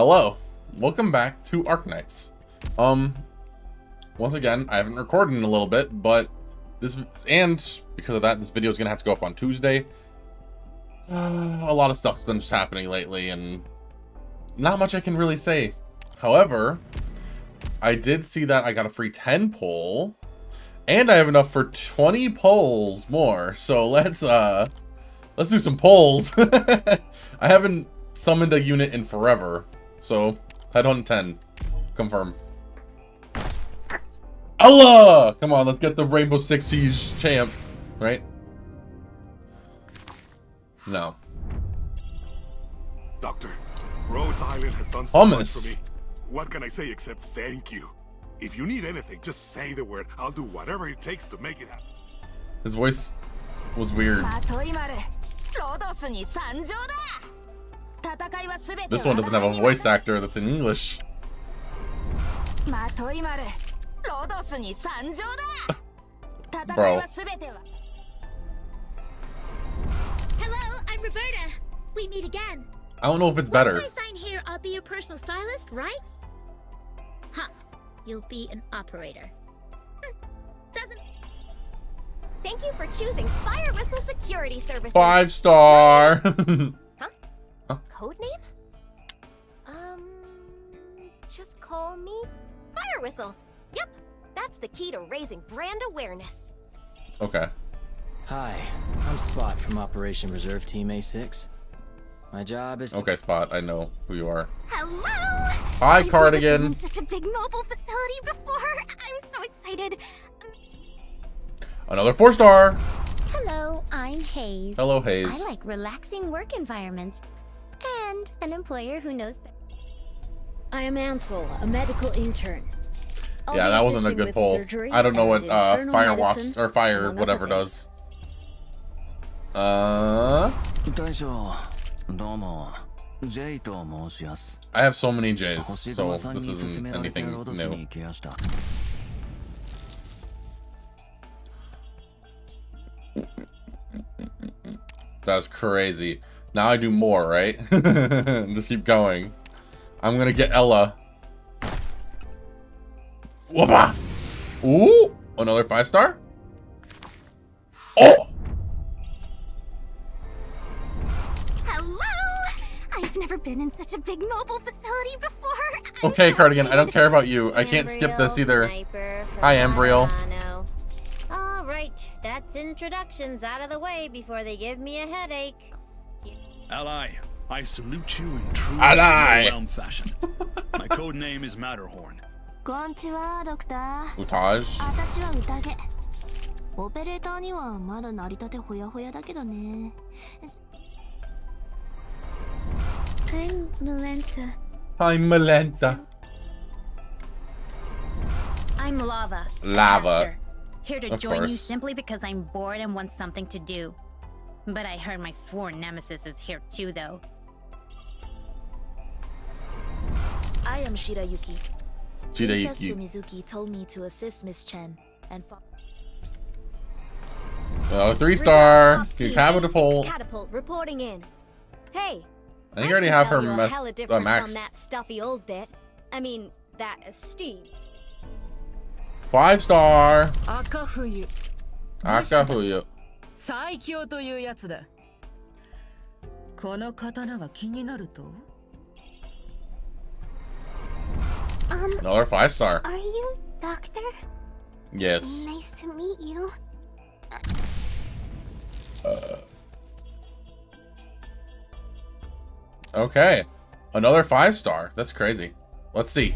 Hello, welcome back to Arknights. Once again, I haven't recorded in a little bit, but because of that, this video is gonna have to go up on Tuesday. A lot of stuff's been just happening lately, and not much I can really say. However, I did see that I got a free 10 poll, and I have enough for 20 polls more. So let's do some polls. I haven't summoned a unit in forever. So, head on 10. Confirm. Ella! Come on, let's get the Rainbow Six Siege champ, right? No. Doctor, Rhodes Island has done so much for me. What can I say except thank you? If you need anything, just say the word. I'll do whatever it takes to make it happen. His voice was weird. This one doesn't have a voice actor that's in English. Bro. Hello, I'm Roberta. We meet again. I don't know if it's better. Once I sign here, I'll be your personal stylist, right? Huh. You'll be an operator. Thank you for choosing Fire Whistle Security Services. 5-star. Huh? Code name? Just call me Fire Whistle. Yep, that's the key to raising brand awareness. Okay. Hi, I'm Spot from Operation Reserve Team A6. My job is to... Okay, Spot, I know who you are. Hello! Hi, Cardigan. I've never been in such a big mobile facility before. I'm so excited. Another 4-star. Hello, I'm Hayes. Hello, Hayes. I like relaxing work environments. And an employer who knows better. I am Ansel, a medical intern. Yeah, that wasn't a good poll. I don't know what Firewatch or Fire whatever does. I have so many J's, so this isn't anything new. That was crazy. Now I do more, right? Just keep going. I'm gonna get Ella. Whoopah! Ooh! Another 5-star? Oh! Hello! I've never been in such a big mobile facility before. I'm okay, Cardigan, I don't care about you. I can't skip this either. Hi, Embriel. All right, that's introductions out of the way before they give me a headache. Ally, I salute you in true realm fashion. My code name is Matterhorn. Utage. I'm Melenta. I'm Lava. Here to join you simply because I'm bored and want something to do. But I heard my sworn nemesis is here too, though. I am Shirayuki. Princess Sumizuki told me to assist Miss Chen and... Oh, 3-star! Catapult. Catapult reporting in. Hey. I think I already have her maxed. On that stuffy old bit. I mean, that esteem. 5-star. Akafuyu. Another 5-star. Are you Doctor? Yes. Nice to meet you. Okay. Another 5-star. That's crazy. Let's see.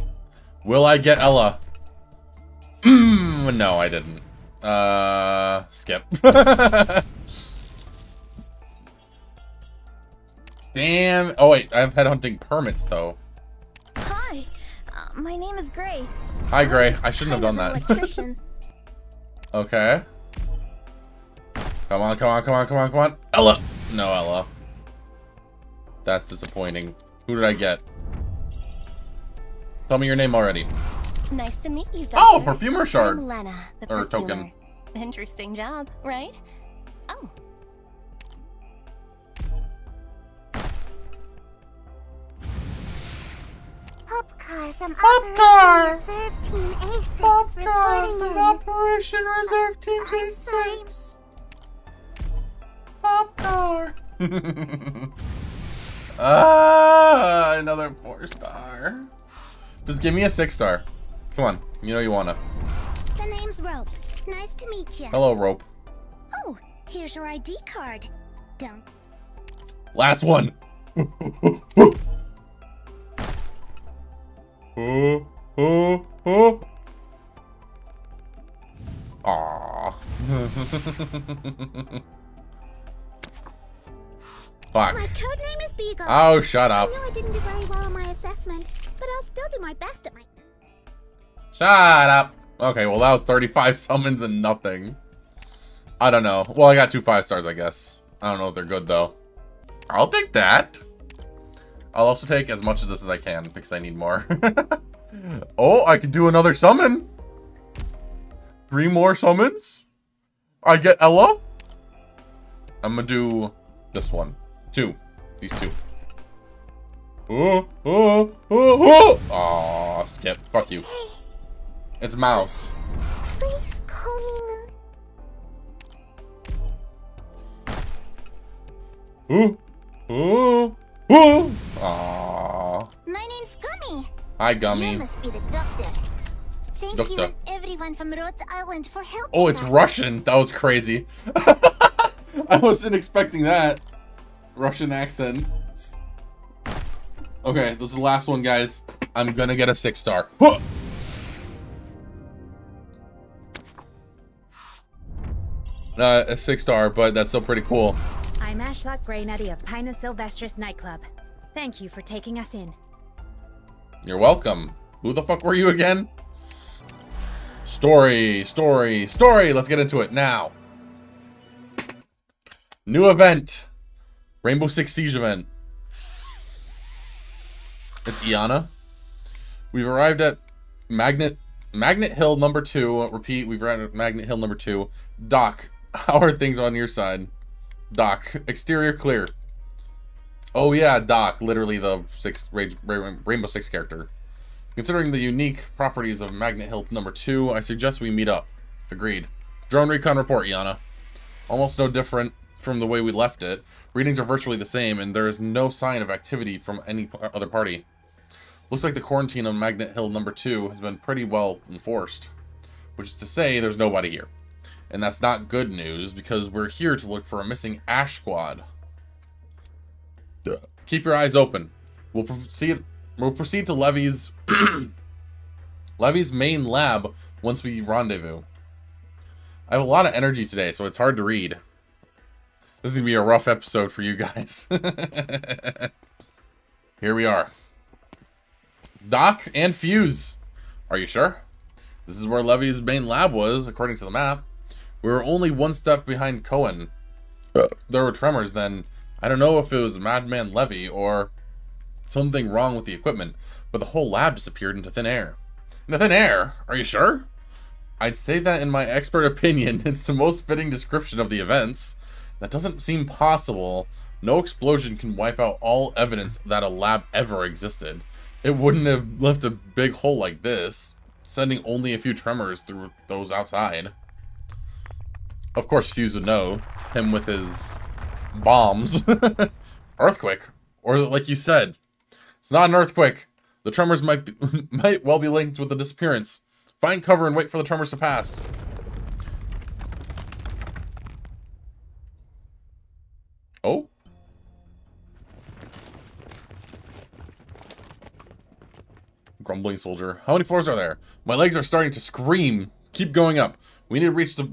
Will I get Ella? No, I didn't. Skip. Damn. Oh, wait. I have headhunting permits, though. Hi. My name is Gray. Hi, Gray. I shouldn't have done that. Okay. Come on, come on, come on, come on, come on. Ella! No, Ella. That's disappointing. Who did I get? Tell me your name already. Nice to meet you, Doctor. Oh, Perfumer Shard. Lena, or Token. Interesting job, right? Oh. Popcar from Popcar. Popcar from Operation Reserve Team A6. Popcar. Ah, another 4-star. Just give me a 6-star. Come on, you know you wanna. The name's Rope. Nice to meet you. Hello, Rope. Oh, here's your ID card. Don't. Last one. Oh, oh, oh. Aww. Fuck. My code name is Beagle. Oh, shut up. I know I didn't do very well on my assessment, but I'll still do my best at my... Shut up. Okay, well, that was 35 summons and nothing. I don't know. Well, I got 2 5-stars, I guess. I don't know if they're good, though. I'll take that. I'll also take as much of this as I can, because I need more. Oh, I can do another summon. 3 more summons. I get Ella. I'm going to do this one. 2. These 2. Oh, oh, oh, oh. Aw, skip. Fuck you. It's Mouse. Please call me Moose. Ooh, ooh. Woo! Aww. My name's Gummy. Hi, Gummy. You must be the doctor. Thank you and everyone from Rhodes Island for helping. Oh, it's us. Russian. That was crazy. I wasn't expecting that. Russian accent. Okay, this is the last one, guys. I'm gonna get a 6-star. Huh! A 6-star, but that's still pretty cool. I'm Ashlock Graynutty of Pinus Sylvestris Nightclub. Thank you for taking us in. You're welcome. Who the fuck were you again? Story, story, story. Let's get into it now. New event. Rainbow Six Siege event. It's Iana. We've arrived at Magnet Hill number 2. Repeat, we've arrived at Magnet Hill number 2. Doc, how are things on your side? Doc, exterior clear. Oh yeah, Doc, literally the Rainbow Six character. Considering the unique properties of Magnet Hill number 2, I suggest we meet up. Agreed. Drone recon report, Iana. Almost no different from the way we left it. Readings are virtually the same, and there is no sign of activity from any other party. Looks like the quarantine on Magnet Hill number 2 has been pretty well enforced. Which is to say, there's nobody here. And that's not good news, because we're here to look for a missing Ash Squad. Duh. Keep your eyes open. We'll proceed to Levy's main lab once we rendezvous. I have a lot of energy today, so it's hard to read. This is going to be a rough episode for you guys. Here we are. Doc and Fuse. Are you sure? This is where Levy's main lab was, according to the map. We were only 1 step behind Cohen. There were tremors then. I don't know if it was Madman Levy or something wrong with the equipment, but the whole lab disappeared into thin air. Into thin air? Are you sure? I'd say that in my expert opinion, it's the most fitting description of the events. That doesn't seem possible. No explosion can wipe out all evidence that a lab ever existed. It wouldn't have left a big hole like this, sending only a few tremors through those outside. Of course, Fuse would know. Him with his bombs. Earthquake? Or is it like you said? It's not an earthquake. The tremors might well be linked with the disappearance. Find cover and wait for the tremors to pass. Oh? Grumbling soldier. How many floors are there? My legs are starting to scream. Keep going up. We need to reach the...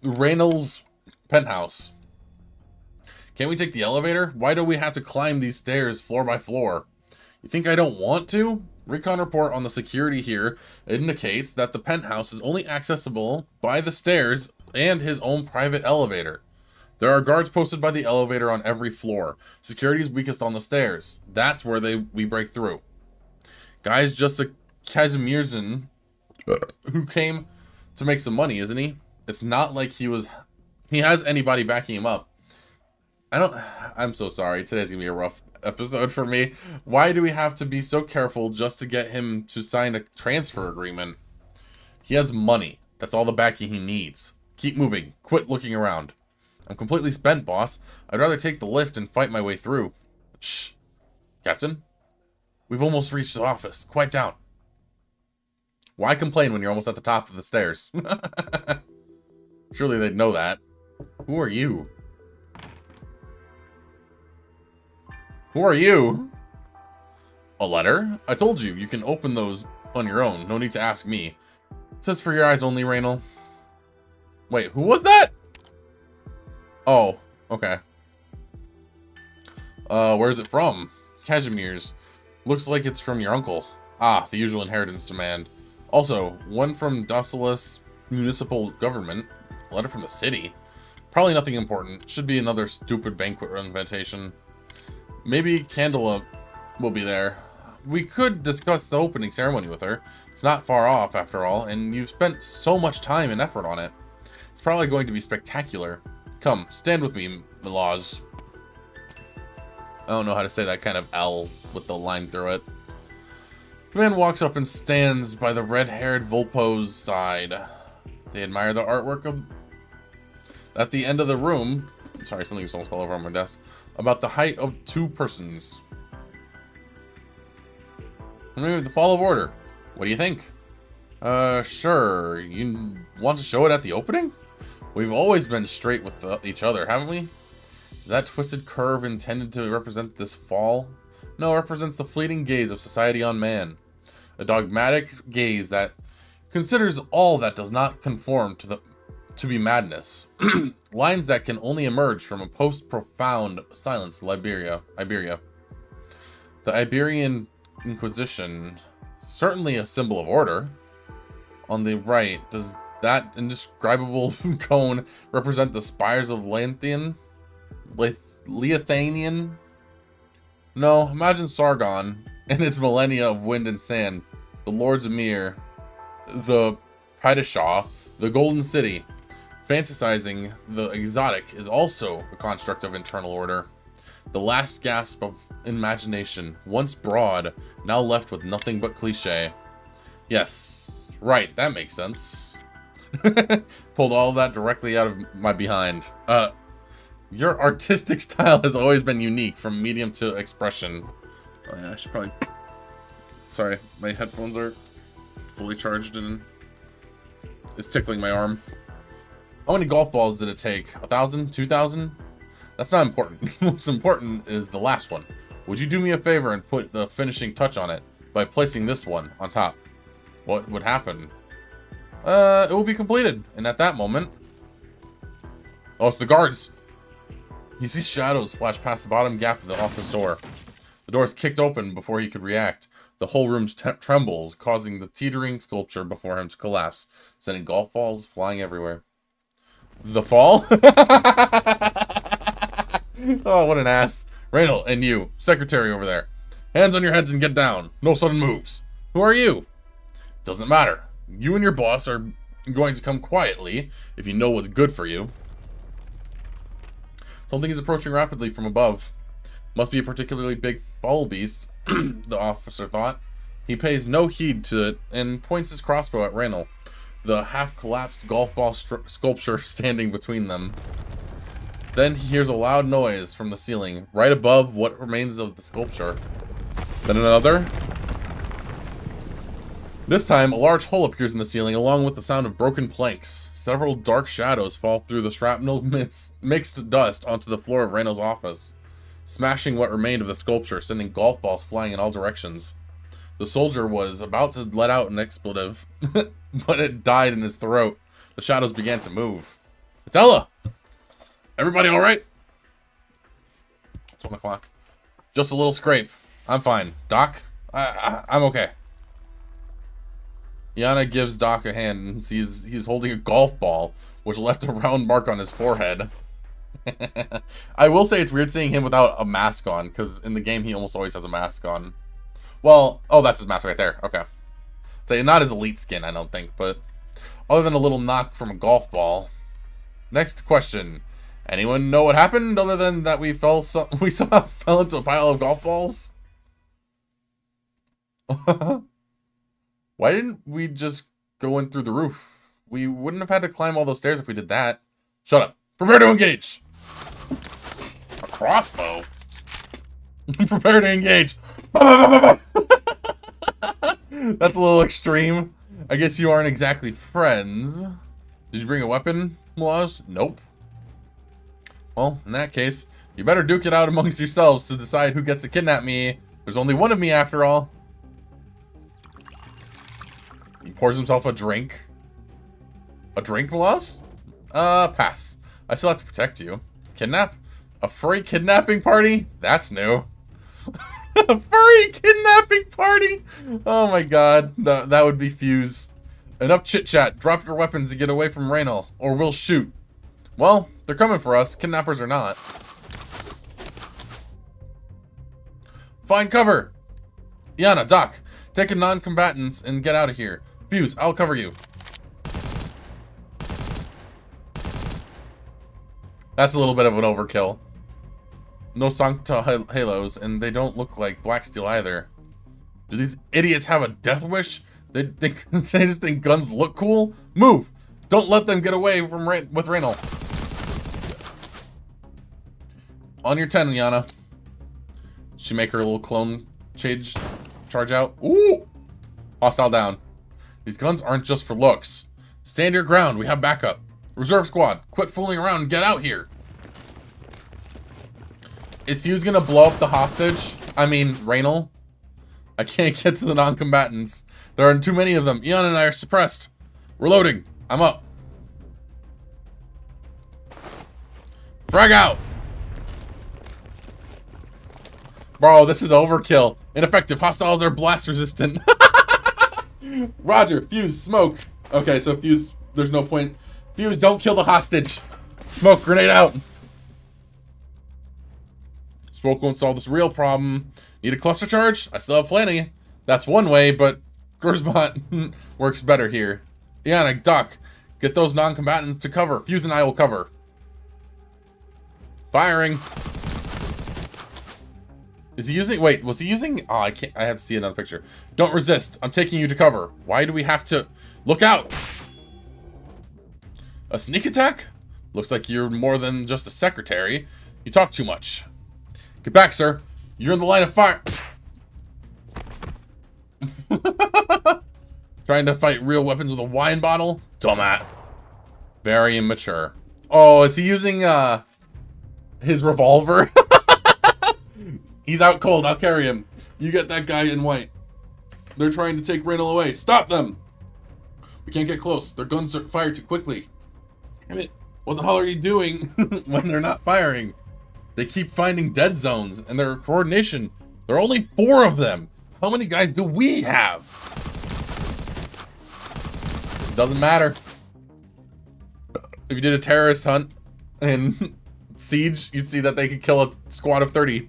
Raynal's penthouse. Can't we take the elevator? Why do we have to climb these stairs floor by floor? You think I don't want to? Recon report on the security here indicates that the penthouse is only accessible by the stairs and his own private elevator. There are guards posted by the elevator on every floor. Security is weakest on the stairs. That's where we break through. Guy's just a Kazimierzan who came to make some money, isn't he? It's not like he has anybody backing him up. I'm so sorry. Today's gonna be a rough episode for me. Why do we have to be so careful just to get him to sign a transfer agreement? He has money. That's all the backing he needs. Keep moving. Quit looking around. I'm completely spent, boss. I'd rather take the lift and fight my way through. Shh. Captain? We've almost reached the office. Quiet down. Why complain when you're almost at the top of the stairs? Surely they'd know that. Who are you? Who are you? A letter? I told you, you can open those on your own. No need to ask me. It says for your eyes only, Raynal. Wait, who was that? Oh, okay. Where is it from? Cashmere's. Looks like it's from your uncle. Ah, the usual inheritance demand. Also, one from Dostelez municipal government. A letter from the city. Probably nothing important. Should be another stupid banquet invitation. Maybe Candela will be there. We could discuss the opening ceremony with her. It's not far off, after all, and you've spent so much time and effort on it. It's probably going to be spectacular. Come, stand with me, Malaz. I don't know how to say that kind of L with the line through it. The man walks up and stands by the red-haired Volpo's side. They admire the artwork of... At the end of the room... Sorry, something just almost fell over on my desk. About the height of two persons. Remember the fall of order. What do you think? Sure. You want to show it at the opening? We've always been straight with each other, haven't we? Is that twisted curve intended to represent this fall? No, it represents the fleeting gaze of society on man. A dogmatic gaze that considers all that does not conform to be madness. Lines that can only emerge from a post-profound silence. Iberia. The Iberian Inquisition, certainly a symbol of order. On the right, does that indescribable cone represent the spires of Leothanian? No, imagine Sargon and its millennia of wind and sand. The Lords of Mir, the Padishah, the Golden City. Fantasizing the exotic is also a construct of internal order. The last gasp of imagination, once broad, now left with nothing but cliche. Yes, right, that makes sense. Pulled all that directly out of my behind. Your artistic style has always been unique, from medium to expression. Oh yeah, I should probably... Sorry, my headphones are fully charged and it's tickling my arm. How many golf balls did it take? 1,000? 2,000? That's not important. What's important is the last one. Would you do me a favor and put the finishing touch on it by placing this one on top? What would happen? It will be completed. And at that moment... Oh, it's the guards! He sees shadows flash past the bottom gap of the office door. The door is kicked open before he could react. The whole room trembles, causing the teetering sculpture before him to collapse, sending golf balls flying everywhere. The fall? Oh, what an ass. Raynal, and you, secretary over there. Hands on your heads and get down. No sudden moves. Who are you? Doesn't matter. You and your boss are going to come quietly if you know what's good for you. Something is approaching rapidly from above. Must be a particularly big foul beast, the officer thought. He pays no heed to it and points his crossbow at Raynal. The half-collapsed golf ball sculpture standing between them. Then he hears a loud noise from the ceiling, right above what remains of the sculpture. Then another. This time, a large hole appears in the ceiling, along with the sound of broken planks. Several dark shadows fall through the shrapnel mixed dust onto the floor of Raynal's office, smashing what remained of the sculpture, sending golf balls flying in all directions. The soldier was about to let out an expletive, but it died in his throat. The shadows began to move. It's Ella! Everybody all right? It's 1 o'clock. Just a little scrape. I'm fine. Doc? I'm okay. Iana gives Doc a hand and sees he's holding a golf ball, which left a round mark on his forehead. I will say it's weird seeing him without a mask on, because in the game he almost always has a mask on. Well, oh, that's his mask right there. Okay. So not his elite skin, I don't think, but other than a little knock from a golf ball. Next question. Anyone know what happened other than that we somehow fell into a pile of golf balls? Why didn't we just go in through the roof? We wouldn't have had to climb all those stairs if we did that. Shut up. Prepare to engage. A crossbow? Prepare to engage. That's a little extreme. I guess you aren't exactly friends. Did you bring a weapon, Malaz? Nope. Well, in that case, you better duke it out amongst yourselves to decide who gets to kidnap me. There's only one of me after all. He pours himself a drink. A drink, Malaz? Pass. I still have to protect you. Kidnap? A furry kidnapping party? That's new. A furry kidnapping party? Oh my god. That would be Fuse. Enough chit-chat. Drop your weapons and get away from Raynal, or we'll shoot. Well, they're coming for us, kidnappers or not. Find cover! Iana, Doc, take a non-combatants and get out of here. Fuse, I'll cover you. That's a little bit of an overkill. No Sancta halos, and they don't look like black steel either. Do these idiots have a death wish? They just think guns look cool? Move! Don't let them get away with Raynal. On your 10, Iana. She make her little clone charge out. Ooh! Hostile down. These guns aren't just for looks. Stand your ground. We have backup. Reserve squad. Quit fooling around and get out here. Is Fuse gonna blow up the hostage? I mean, Raynal? I can't get to the non-combatants. There are too many of them. Iana and I are suppressed. Reloading. I'm up. Frag out! Bro, this is overkill. Ineffective. Hostiles are blast resistant. Roger. Fuse, smoke. Okay, so Fuse, there's no point. Fuse, don't kill the hostage. Smoke grenade out. Smoke won't solve this real problem. Need a cluster charge? I still have plenty. That's one way, but Gersbot works better here. Iana, Doc, get those non-combatants to cover. Fuse and I will cover. Firing. Is he using? Wait, was he using? Oh, I can't. I had to see another picture. Don't resist. I'm taking you to cover. Why do we have to? Look out! A sneak attack? Looks like you're more than just a secretary. You talk too much. Get back, sir. You're in the line of fire. Trying to fight real weapons with a wine bottle? Dumbass. Very immature. Oh, is he using his revolver? He's out cold. I'll carry him. You get that guy in white. They're trying to take Raynal away. Stop them! We can't get close. Their guns are fired too quickly. Damn it. What the hell are you doing when they're not firing? They keep finding dead zones and their coordination. There are only 4 of them. How many guys do we have? Doesn't matter. If you did a terrorist hunt and siege, you'd see that they could kill a squad of 30.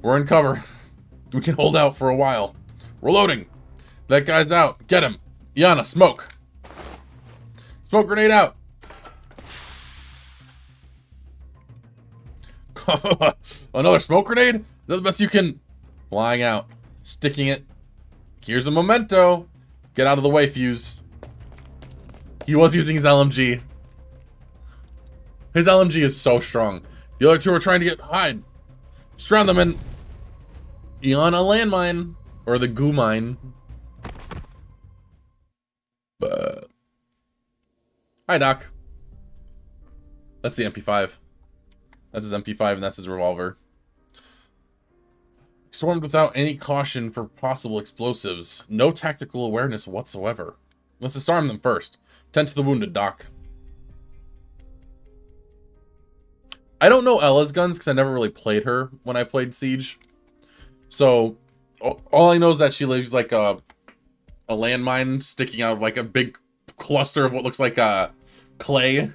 We're in cover. We can hold out for a while. Reloading. That guy's out. Get him. Iana, smoke. Smoke grenade out. Another smoke grenade? That's the best you can. Flying out. Sticking it. Here's a memento. Get out of the way, Fuse. He was using his LMG. His LMG is so strong. The other two are trying to hide. Surround them in Iana landmine or the goo mine. But hi, Doc. That's the MP5. That's his MP5 and that's his revolver. Stormed without any caution for possible explosives. No tactical awareness whatsoever. Let's disarm them first. Tend to the wounded, Doc. I don't know Ella's guns because I never really played her when I played Siege. So all I know is that she leaves like a landmine sticking out of like a big cluster of what looks like clay.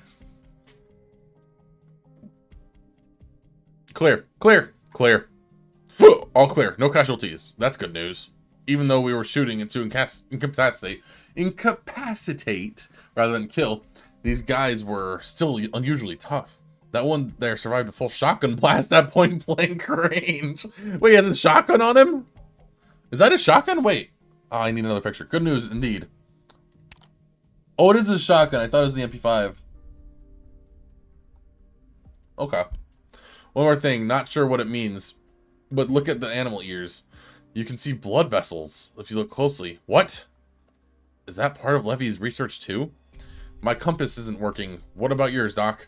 Clear, clear, clear. All clear. No casualties. That's good news. Even though we were shooting it to incapacitate rather than kill, these guys were still unusually tough. That one there survived a full shotgun blast at point blank range. Wait, he has a shotgun on him? Is that a shotgun? Wait. Oh, I need another picture. Good news, indeed. Oh, it is a shotgun. I thought it was the MP5. Okay. One more thing. Not sure what it means, but look at the animal ears. You can see blood vessels if you look closely. What? Is that part of Levy's research too? My compass isn't working. What about yours, Doc?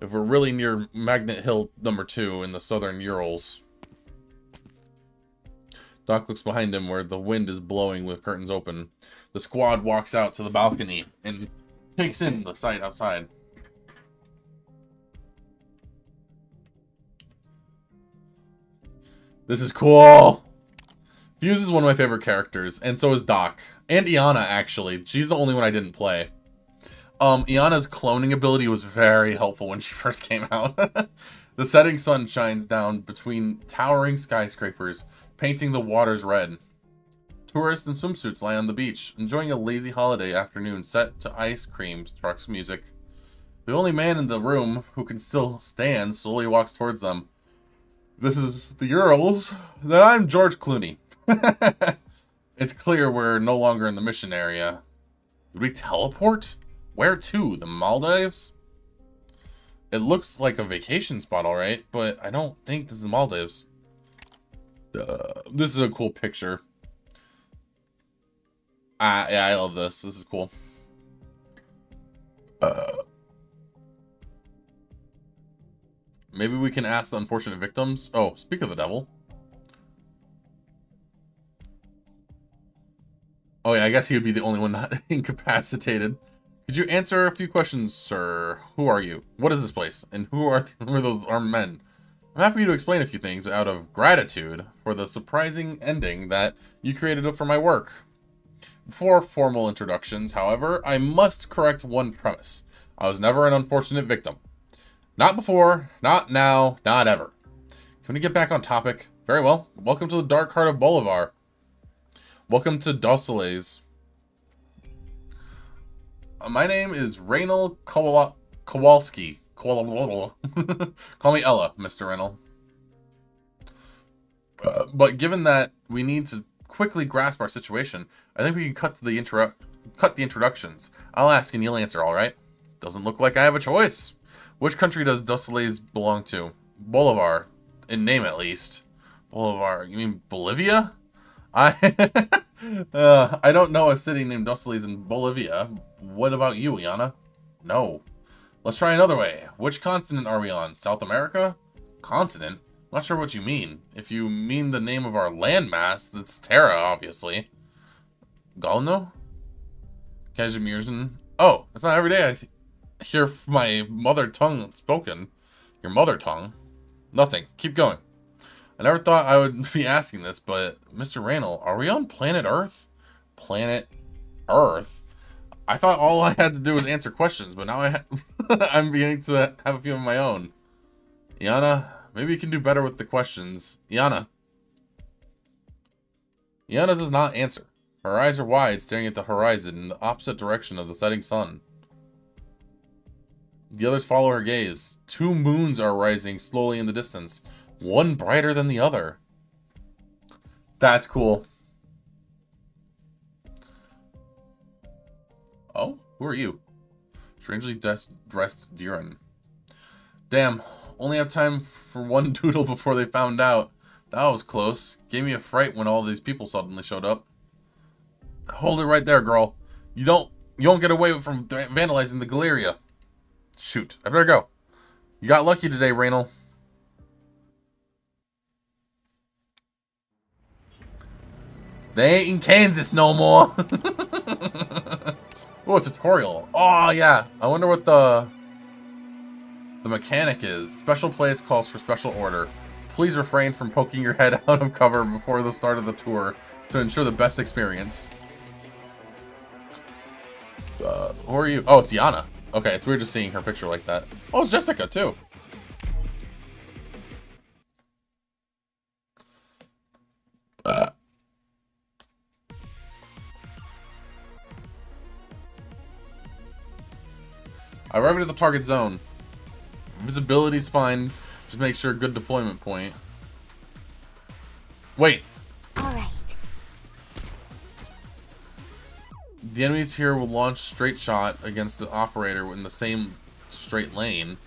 If we're really near Magnet Hill #2 in the southern Urals. Doc looks behind him where the wind is blowing with curtains open. The squad walks out to the balcony and takes in the sight outside. This is cool. Fuse is one of my favorite characters, and so is Doc. And Iana, actually. She's the only one I didn't play. Iana's cloning ability was very helpful when she first came out. The setting sun shines down between towering skyscrapers, painting the waters red. Tourists in swimsuits lie on the beach, enjoying a lazy holiday afternoon set to ice cream trucks music. The only man in the room who can still stand slowly walks towards them. This is the Urals. Then I'm George Clooney. It's clear we're no longer in the mission area. Did we teleport? Where to? The Maldives? It looks like a vacation spot, alright, but I don't think this is the Maldives. This is a cool picture. Yeah, I love this. This is cool. Maybe we can ask the unfortunate victims. Oh, speak of the devil. Oh yeah, I guess he would be the only one not incapacitated. Could you answer a few questions, sir? Who are you? What is this place? And who are those armed men? I'm happy to explain a few things out of gratitude for the surprising ending that you created for my work. Before formal introductions, however, I must correct one premise. I was never an unfortunate victim. Not before, not now, not ever. Can we get back on topic? Very well. Welcome to the dark heart of Bolivar. Welcome to Dostelez. My name is Raynal Kowalski. Call me Ella, Mr. Raynal. But given that we need to quickly grasp our situation, I think we can cut the introductions. I'll ask and you'll answer, all right? Doesn't look like I have a choice. Which country does Dostelez belong to? Bolivar, in name at least. Bolivar, you mean Bolivia? I don't know a city named Dostelez in Bolivia. What about you, Iana? No. Let's try another way. Which continent are we on? South America? Continent? Not sure what you mean. If you mean the name of our landmass, that's Terra, obviously. Galno? Kazimirzin? Oh, it's not every day I hear my mother tongue spoken. Your mother tongue? Nothing. Keep going. I never thought I would be asking this, but Mr. Raynal, are we on planet Earth? Planet Earth? I thought all I had to do was answer questions, but now I'm beginning to have a few of my own. Iana, maybe you can do better with the questions. Iana does not answer. Her eyes are wide, staring at the horizon in the opposite direction of the setting sun. The others follow her gaze. Two moons are rising slowly in the distance. One brighter than the other. That's cool. Oh, who are you? Strangely dressed Duran. Damn, only have time for one doodle before they found out. That was close. Gave me a fright when all these people suddenly showed up. Hold it right there, girl. You don't get away from vandalizing the Galleria. Shoot, I better go. You got lucky today, Raynal. They ain't in Kansas no more. Oh, a tutorial. Oh, yeah. I wonder what the mechanic is. Special place calls for special order. Please refrain from poking your head out of cover before the start of the tour to ensure the best experience. Who are you? Oh, it's Iana. Okay, it's weird just seeing her picture like that. Oh, it's Jessica, too. Arriving at the target zone. Visibility's fine. Just make sure good deployment point. Wait. All right. The enemies here will launch straight shot against the operator in the same straight lane.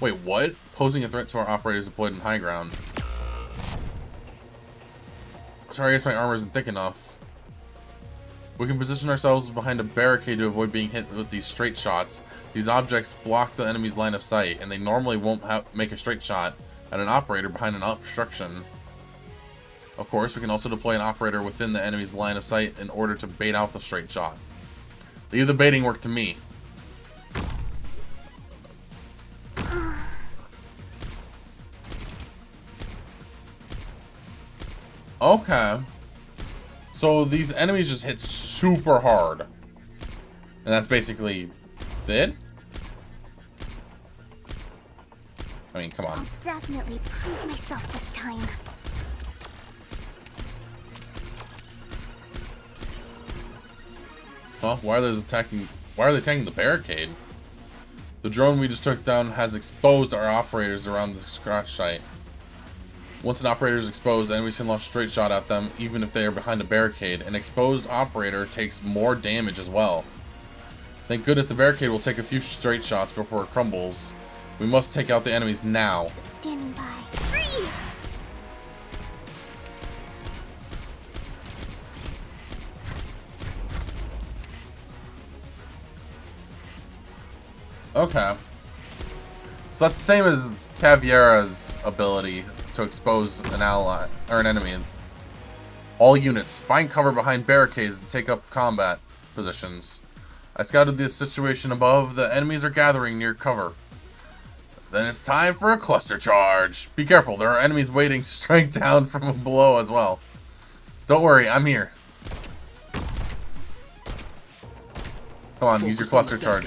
Wait, what? Posing a threat to our operators deployed in high ground. Sorry, I guess my armor isn't thick enough. We can position ourselves behind a barricade to avoid being hit with these straight shots. These objects block the enemy's line of sight, and they normally won't make a straight shot at an operator behind an obstruction. Of course, we can also deploy an operator within the enemy's line of sight in order to bait out the straight shot. Leave the baiting work to me. Okay. So these enemies just hit super hard. And that's basically it? I mean, come on. I'll definitely prove myself this time. Well, why are they attacking the barricade? The drone we just took down has exposed our operators around the crash site. Once an operator is exposed, enemies can launch straight shot at them, even if they are behind a barricade. An exposed operator takes more damage as well. Thank goodness the barricade will take a few straight shots before it crumbles. We must take out the enemies now. Standing by. Freeze! Okay. So that's the same as Caviera's ability to expose an ally or an enemy. All units, find cover behind barricades and take up combat positions. I scouted the situation above. The enemies are gathering near cover. Then it's time for a cluster charge. Be careful, there are enemies waiting to strike down from below as well. Don't worry, I'm here. Come on, use your cluster charge.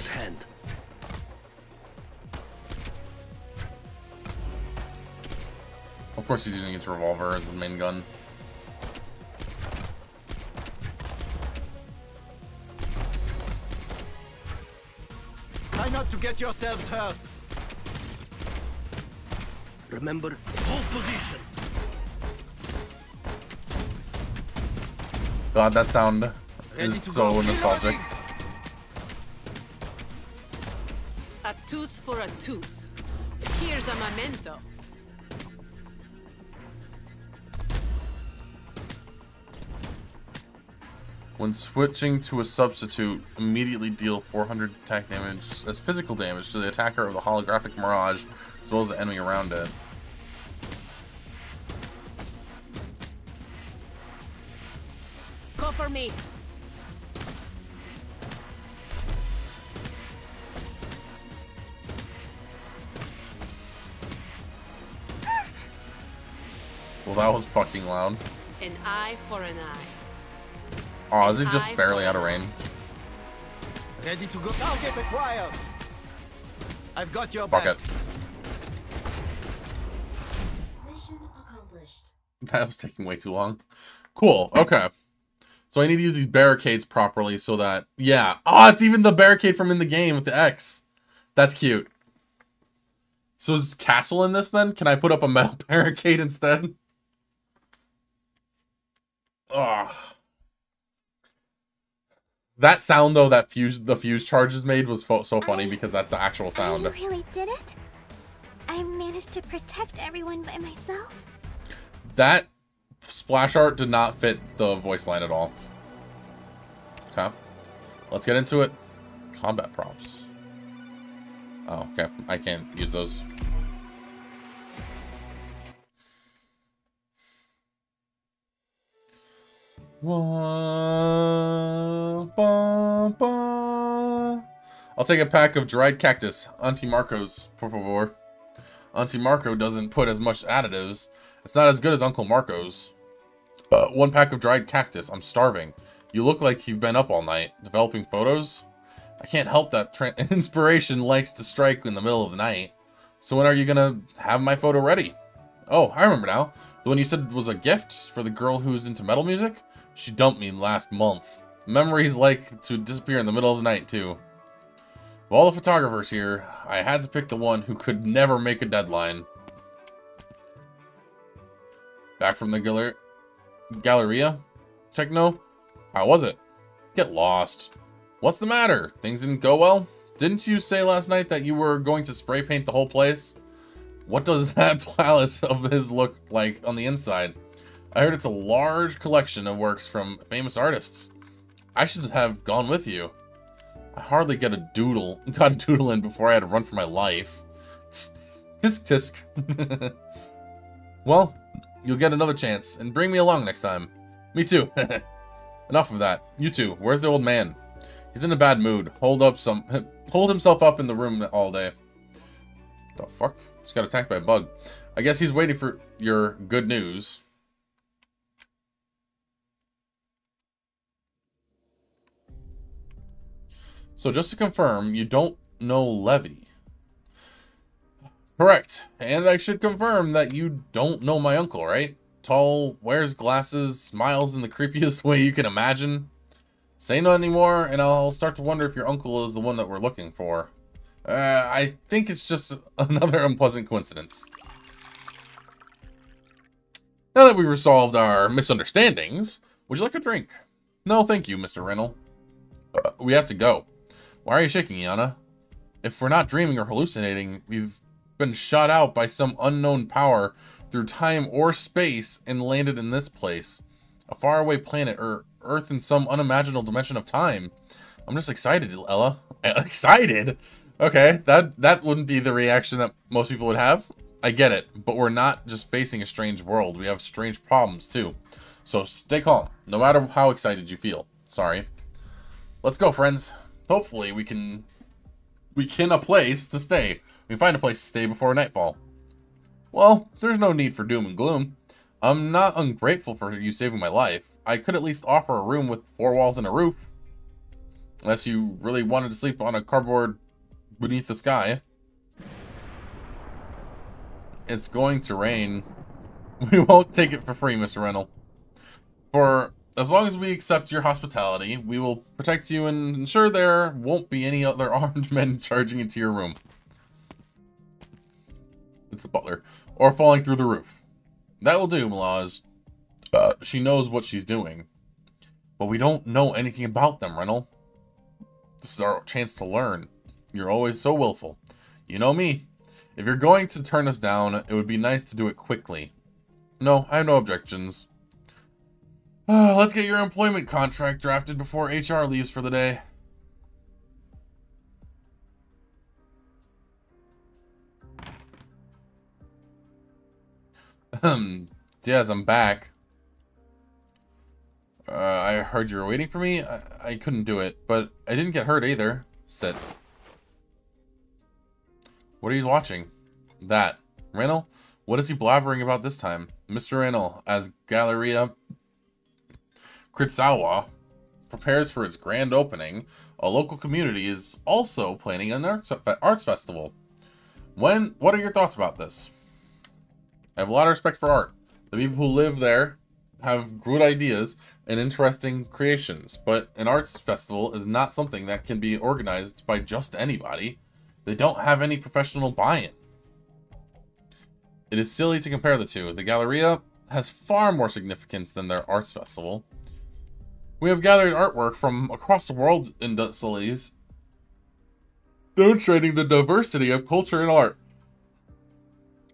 Of course he's using his revolver as his main gun. Try not to get yourselves hurt. Remember, hold position. God, that sound is so nostalgic. A tooth for a tooth. Here's a memento. When switching to a substitute, immediately deal 400 attack damage as physical damage to the attacker of the holographic mirage, as well as the enemy around it. Go for me. Well, that was fucking loud. An eye for an eye. Oh, is it just barely out of range? Ready to go? Now get the cryo. I've got your back. Mission accomplished. That was taking way too long. Cool. Okay. So I need to use these barricades properly so that yeah. Oh, it's even the barricade from in the game with the X. That's cute. So is Castle in this then? Can I put up a metal barricade instead? Ugh. That sound though, that the fuse charges made was so funny because that's the actual sound. I really did it. I managed to protect everyone by myself. That splash art did not fit the voice line at all. Okay, let's get into it. Combat props. Oh, okay, I can't use those. I'll take a pack of dried cactus. Auntie Marco's, por favor. Auntie Marco doesn't put as much additives. It's not as good as Uncle Marco's. One pack of dried cactus. I'm starving. You look like you've been up all night. Developing photos? I can't help that inspiration likes to strike in the middle of the night. So when are you gonna have my photo ready? Oh, I remember now. The one you said was a gift for the girl who's into metal music? She dumped me last month. Memories like to disappear in the middle of the night, too. Of all the photographers here, I had to pick the one who could never make a deadline. Back from the Galleria? Techno? How was it? Get lost. What's the matter? Things didn't go well? Didn't you say last night that you were going to spray paint the whole place? What does that palace of his look like on the inside? I heard it's a large collection of works from famous artists. I should have gone with you. I hardly got a doodle in before I had to run for my life. Tisk tisk. Well, you'll get another chance, and bring me along next time. Me too. Enough of that. You too. Where's the old man? He's in a bad mood. Hold himself up in the room all day. The fuck? Just got attacked by a bug. I guess he's waiting for your good news. So just to confirm, you don't know Levy. Correct. And I should confirm that you don't know my uncle, right? Tall, wears glasses, smiles in the creepiest way you can imagine. Say no anymore, and I'll start to wonder if your uncle is the one that we're looking for. I think it's just another unpleasant coincidence. Now that we've resolved our misunderstandings, would you like a drink? No, thank you, Mr. Raynal. We have to go. Why are you shaking, Iana? If we're not dreaming or hallucinating, we've been shot out by some unknown power through time or space and landed in this place. A faraway planet or Earth in some unimaginable dimension of time. I'm just excited, Ella. Excited? Okay, that wouldn't be the reaction that most people would have. I get it, but we're not just facing a strange world. We have strange problems too. So stay calm, no matter how excited you feel. Sorry. Let's go, friends. Hopefully we can find a place to stay before nightfall. Well, there's no need for doom and gloom. I'm not ungrateful for you saving my life. I could at least offer a room with 4 walls and a roof. Unless you really wanted to sleep on a cardboard beneath the sky. It's going to rain. We won't take it for free, Mr. Raynal. For as long as we accept your hospitality, we will protect you and ensure there won't be any other armed men charging into your room. It's the butler. Or falling through the roof. That will do, Malaz. She knows what she's doing. But we don't know anything about them, Raynal. This is our chance to learn. You're always so willful. You know me. If you're going to turn us down, it would be nice to do it quickly. No, I have no objections. Let's get your employment contract drafted before HR leaves for the day. Yes, I'm back. I heard you were waiting for me. I couldn't do it, but I didn't get hurt either. Sit. What are you watching? That. Raynal? What is he blabbering about this time? Mr. Raynal, as Galleria Kritzawa prepares for its grand opening, a local community is also planning an arts festival. What are your thoughts about this? I have a lot of respect for art. The people who live there have good ideas and interesting creations, but an arts festival is not something that can be organized by just anybody. They don't have any professional buy-in. It is silly to compare the two. The Galleria has far more significance than their arts festival. We have gathered artwork from across the world in Dostelez, demonstrating the diversity of culture and art,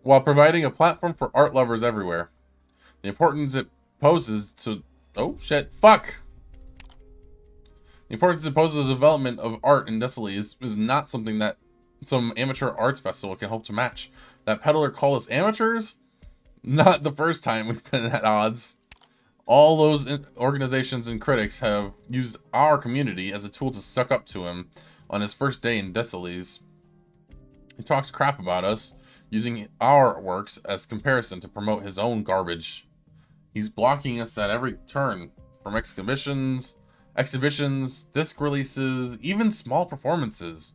while providing a platform for art lovers everywhere. The importance it poses to... Oh, shit. Fuck! The importance it poses to the development of art in Dostelez is not something that some amateur arts festival can hope to match. That peddler called us amateurs? Not the first time we've been at odds. All those organizations and critics have used our community as a tool to suck up to him on his first day in Dostelez. He talks crap about us, using our works as comparison to promote his own garbage. He's blocking us at every turn, from exhibitions, disc releases, even small performances.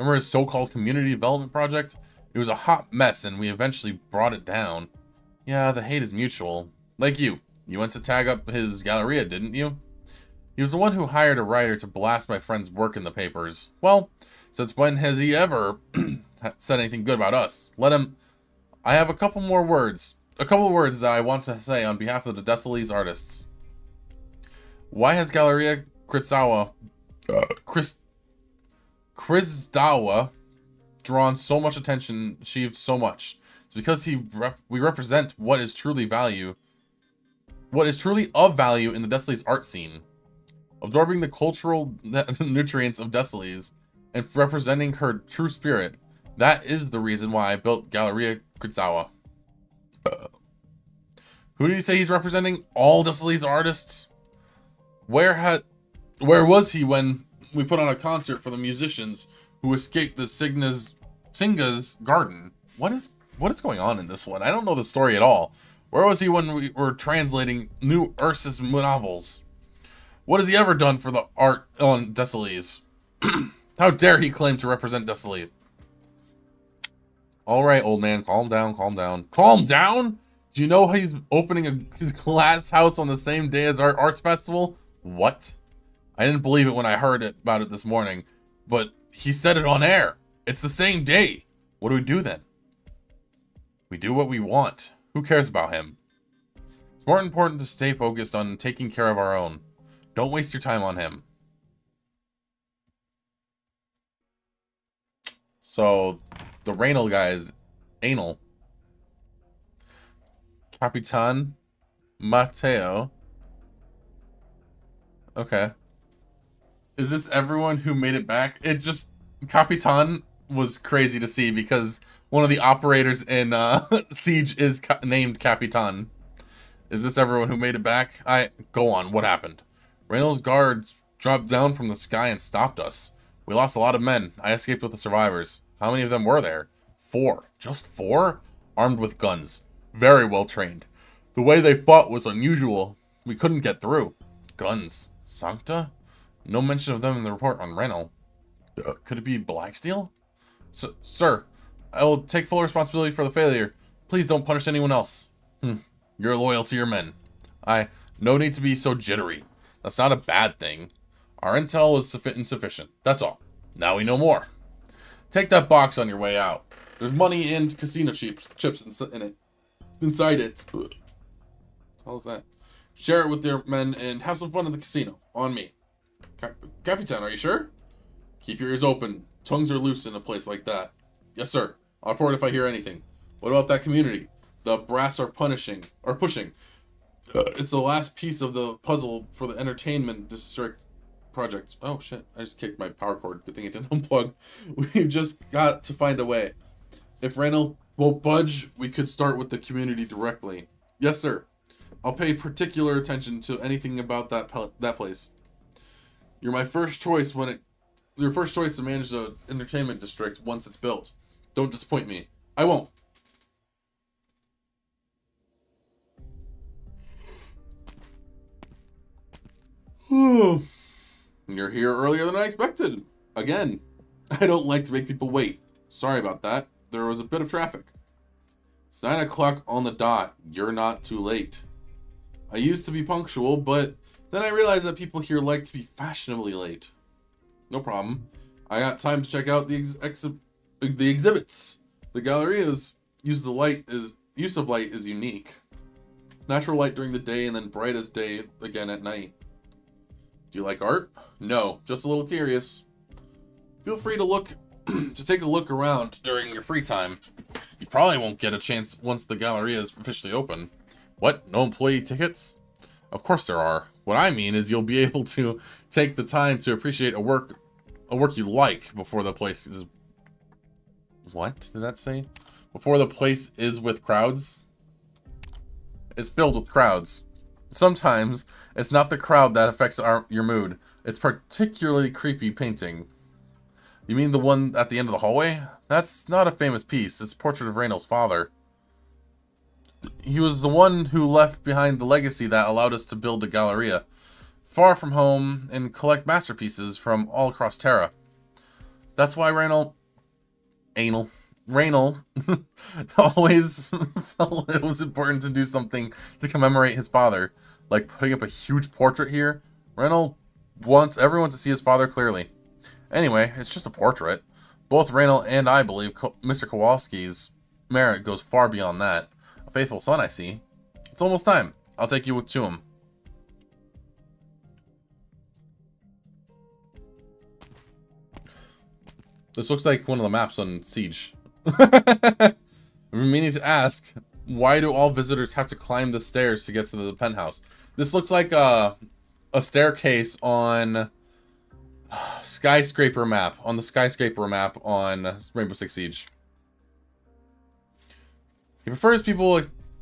Remember his so-called community development project? It was a hot mess and we eventually brought it down. Yeah, the hate is mutual. Like you. You went to tag up his Galleria, didn't you? He was the one who hired a writer to blast my friend's work in the papers. Well, since when has he ever said anything good about us? Let him... I have a couple of words that I want to say on behalf of the Dostelez artists. Why has Galleria Kritzawa... Kritzawa drawn so much attention, achieved so much? It's because we represent what is truly value... What is truly of value in the Dostelez art scene. Absorbing the cultural nutrients of Dostelez and representing her true spirit. That is the reason why I built Galleria Kritzawa. Who do you say he's representing? All Dostelez artists? Where was he when we put on a concert for the musicians who escaped the Singa's garden? What is going on in this one? I don't know the story at all. Where was he when we were translating new Ursus novels? What has he ever done for the art on Dostelez? How dare he claim to represent Dostelez? All right, old man, calm down, calm down. Calm down? Do you know how he's opening his glass house on the same day as our arts festival? What? I didn't believe it when I heard about it this morning, but he said it on air. It's the same day. What do we do then? We do what we want. Who cares about him? It's more important to stay focused on taking care of our own. Don't waste your time on him. So, the Raynal guy is anal. Capitan Mateo. Okay. Is this everyone who made it back? It just... Capitan was crazy to see because... One of the operators in Siege is named Capitan. Is this everyone who made it back? Go on, what happened? Raynal's guards dropped down from the sky and stopped us. We lost a lot of men. I escaped with the survivors. How many of them were there? 4. Just 4? Armed with guns. Very well trained. The way they fought was unusual. We couldn't get through. Guns. Sancta? No mention of them in the report on Raynal. Could it be Blacksteel? Sir... I will take full responsibility for the failure. Please don't punish anyone else. You're loyal to your men. No need to be so jittery. That's not a bad thing. Our intel was insufficient. That's all. Now we know more. Take that box on your way out. There's money and casino chips in it. Inside it. How's that? Share it with your men and have some fun at the casino. On me. Capitan, are you sure? Keep your ears open. Tongues are loose in a place like that. Yes, sir. I'll report if I hear anything. What about that community? The brass are pushing. It's the last piece of the puzzle for the entertainment district project. Oh, shit. I just kicked my power cord. Good thing it didn't unplug. We've just got to find a way. If Raynal won't budge, we could start with the community directly. Yes, sir. I'll pay particular attention to anything about that place. You're my first choice your first choice to manage the entertainment district once it's built. Don't disappoint me. I won't. You're here earlier than I expected. Again. I don't like to make people wait. Sorry about that. There was a bit of traffic. It's 9 o'clock on the dot. You're not too late. I used to be punctual, but then I realized that people here like to be fashionably late. No problem. I got time to check out the exhibits. The Galleria's use of light is unique. Natural light during the day and then bright as day again at night. Do you like art? No, just a little curious. Feel free to take a look around during your free time. You probably won't get a chance once the Galleria is officially open. What? No employee tickets? Of course there are. What I mean is you'll be able to take the time to appreciate a work you like before the place is... What did that say? Before the place is with crowds? It's filled with crowds. Sometimes, it's not the crowd that affects your mood. It's particularly creepy painting. You mean the one at the end of the hallway? That's not a famous piece. It's a portrait of Raynal's father. He was the one who left behind the legacy that allowed us to build the Galleria, far from home, and collect masterpieces from all across Terra. That's why Raynal always felt it was important to do something to commemorate his father, like putting up a huge portrait here. Raynal wants everyone to see his father clearly. Anyway, it's just a portrait. Both Raynal and I believe Mr. Kowalski's merit goes far beyond that. A faithful son, I see. It's almost time. I'll take you to him. This looks like one of the maps on Siege. I've been meaning to ask, why do all visitors have to climb the stairs to get to the penthouse? This looks like a staircase on skyscraper map, on the skyscraper map on Rainbow Six Siege. He prefers people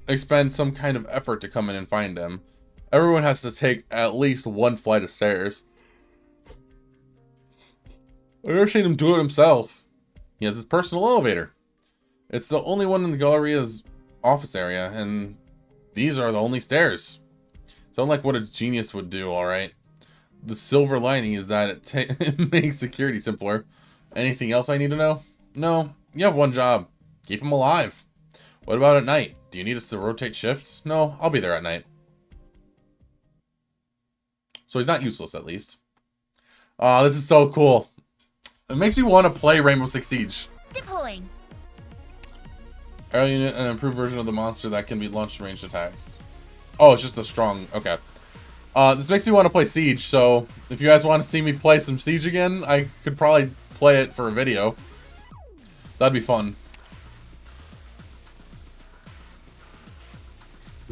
expend some kind of effort to come in and find him. Everyone has to take at least one flight of stairs. I've never seen him do it himself. He has his personal elevator. It's the only one in the Galleria's office area, and these are the only stairs. It's unlike what a genius would do, alright? The silver lining is that it makes security simpler. Anything else I need to know? No, you have one job. Keep him alive. What about at night? Do you need us to rotate shifts? No, I'll be there at night. So he's not useless, at least. Oh, this is so cool. It makes me want to play Rainbow Six Siege. Deploying. Aerial unit, an improved version of the monster that can be launched in ranged attacks. Oh, it's just a strong... Okay. This makes me want to play Siege, so if you guys want to see me play some Siege again, I could probably play it for a video. That'd be fun.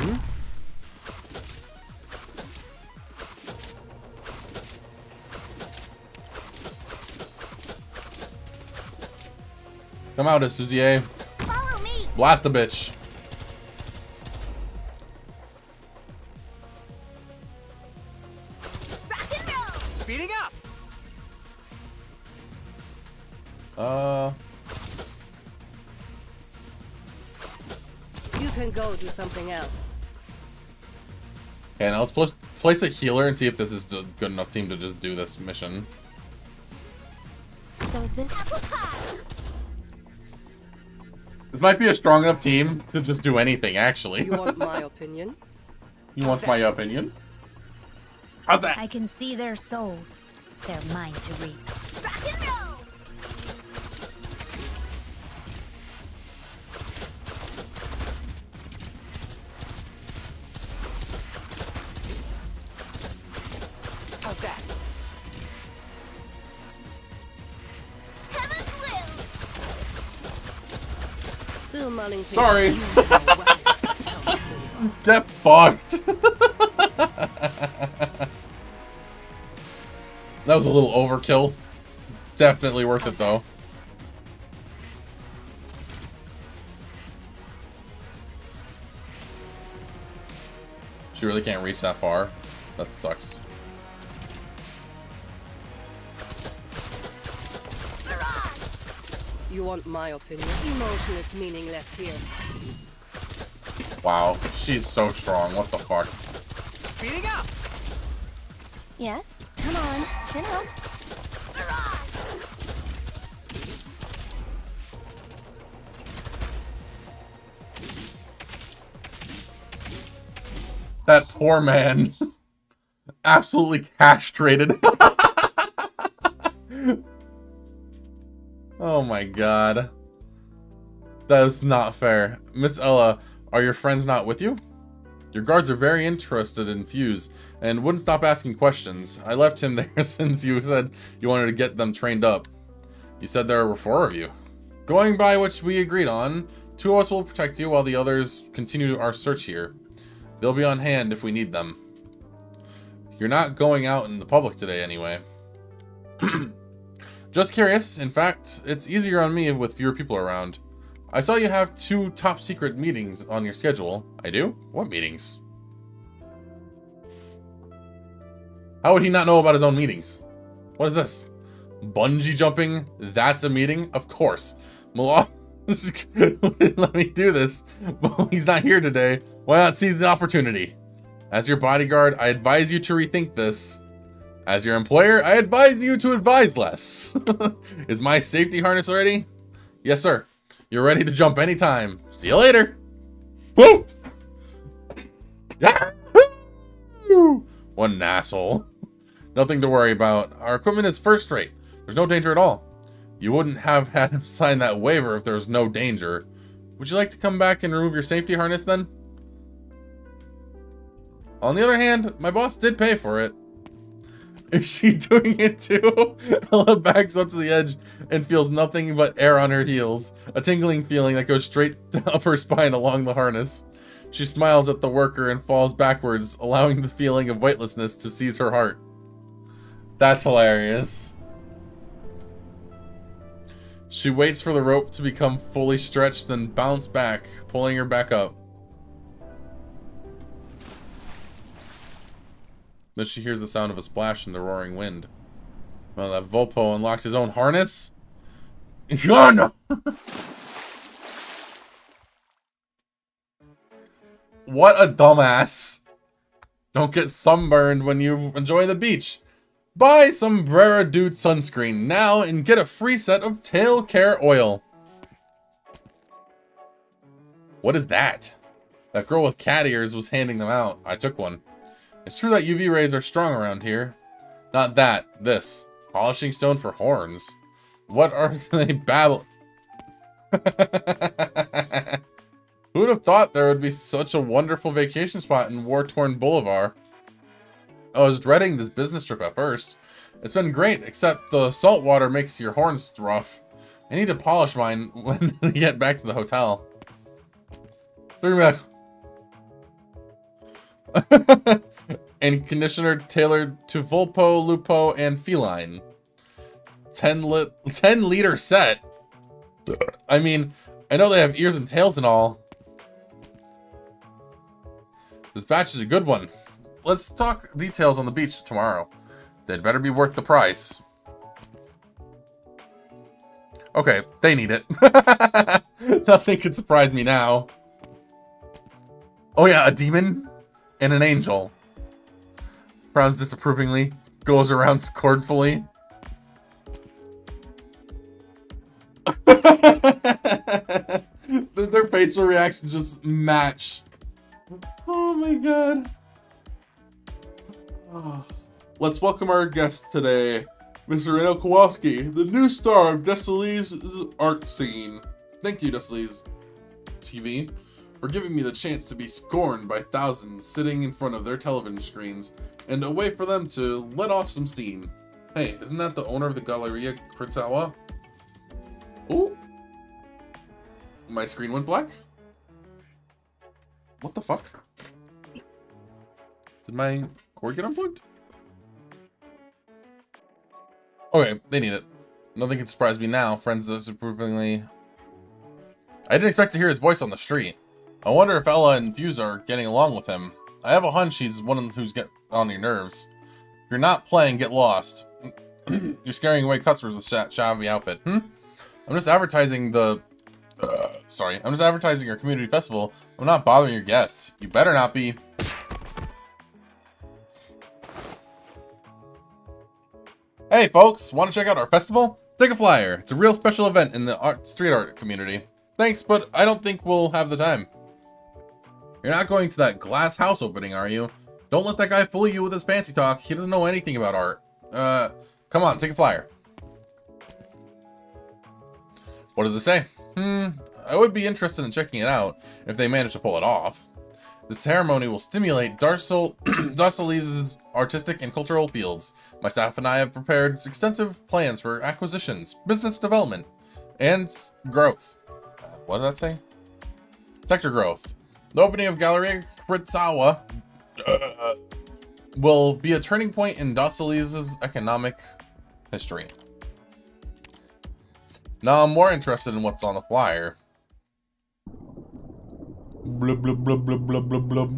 Ooh. Come out, Asuzier. Follow me. Blast the bitch. Rock and roll. Speeding up. You can go do something else. Okay, now let's place a healer and see if this is a good enough team to just do this mission. So this. This might be a strong enough team to just do anything, actually. You want my opinion? You want my opinion? How's that? I can see their souls. They're mine to reap. Rock and roll! How's that? Sorry. Get fucked. That was a little overkill. Definitely worth it though. She really can't reach that far. That sucks. You want my opinion? Emotion is meaningless here. Wow, she's so strong. What the fuck? Speeding up. Yes, come on, chin up. That poor man, absolutely castrated. Oh my god. That is not fair. Miss Ella, are your friends not with you? Your guards are very interested in Fuse and wouldn't stop asking questions. I left him there since you said you wanted to get them trained up. You said there were four of you. Going by which we agreed on, two of us will protect you while the others continue our search here. They'll be on hand if we need them. You're not going out in the public today anyway. Just curious, in fact, it's easier on me with fewer people around. I saw you have two top secret meetings on your schedule. I do? What meetings? How would he not know about his own meetings? What is this? Bungee jumping? That's a meeting? Of course. Malaz wouldn't let me do this, but he's not here today. Why not seize the opportunity? As your bodyguard, I advise you to rethink this. As your employer, I advise you to advise less. Is my safety harness ready? Yes, sir. You're ready to jump anytime. See you later. Woo! One asshole. Nothing to worry about. Our equipment is first rate. There's no danger at all. You wouldn't have had him sign that waiver if there was no danger. Would you like to come back and remove your safety harness then? On the other hand, my boss did pay for it. Is she doing it too? Ella backs up to the edge and feels nothing but air on her heels. A tingling feeling that goes straight up her spine along the harness. She smiles at the worker and falls backwards, allowing the feeling of weightlessness to seize her heart. That's hilarious. She waits for the rope to become fully stretched, then bounce back, pulling her back up. Then she hears the sound of a splash in the roaring wind. Well, that Volpo unlocked his own harness? It's gone! What a dumbass. Don't get sunburned when you enjoy the beach. Buy Sombrero Dude sunscreen now and get a free set of tail care oil. What is that? That girl with cat ears was handing them out. I took one. It's true that UV rays are strong around here. Not that. This. Polishing stone for horns. What are they babbling? Who would have thought there would be such a wonderful vacation spot in war-torn Bolivar? I was dreading this business trip at first. It's been great, except the salt water makes your horns rough. I need to polish mine when we get back to the hotel. Bring me back. And conditioner tailored to Volpo, Lupo, and Feline. 10-liter set. I mean, I know they have ears and tails and all. This batch is a good one. Let's talk details on the beach tomorrow. They'd better be worth the price. Okay, they need it. Nothing could surprise me now. Oh yeah, a demon and an angel. Frowns disapprovingly, goes around scornfully. Their facial reactions just match. Oh my god. Oh. Let's welcome our guest today, Mr. Raynal Kowalski, the new star of Dostelez's art scene. Thank you, Dostelez TV, for giving me the chance to be scorned by thousands sitting in front of their television screens and a way for them to let off some steam. Hey, isn't that the owner of the Galleria Kritzawa? Oh, my screen went black. What the fuck? Did my cord get unplugged? Okay, they need it. Nothing can surprise me now. Friends disapprovingly. I didn't expect to hear his voice on the street. I wonder if Ella and Fuse are getting along with him. I have a hunch he's one who's getting on your nerves. If you're not playing, get lost. You're scaring away customers with that shabby outfit. Hmm? I'm just advertising the... I'm just advertising our community festival. I'm not bothering your guests. You better not be. Hey folks, want to check out our festival? Take a flyer. It's a real special event in the street art community. Thanks, but I don't think we'll have the time. You're not going to that glass house opening, are you? Don't let that guy fool you with his fancy talk. He doesn't know anything about art. Come on, take a flyer. What does it say? I would be interested in checking it out if they manage to pull it off. The ceremony will stimulate Dostelez's artistic and cultural fields. My staff and I have prepared extensive plans for acquisitions, business development, and growth. What did that say? Sector growth. The opening of Galleria Kritzawa will be a turning point in Dostelez's economic history. Now I'm more interested in what's on the flyer. Blub blub blub blub blub blub blub.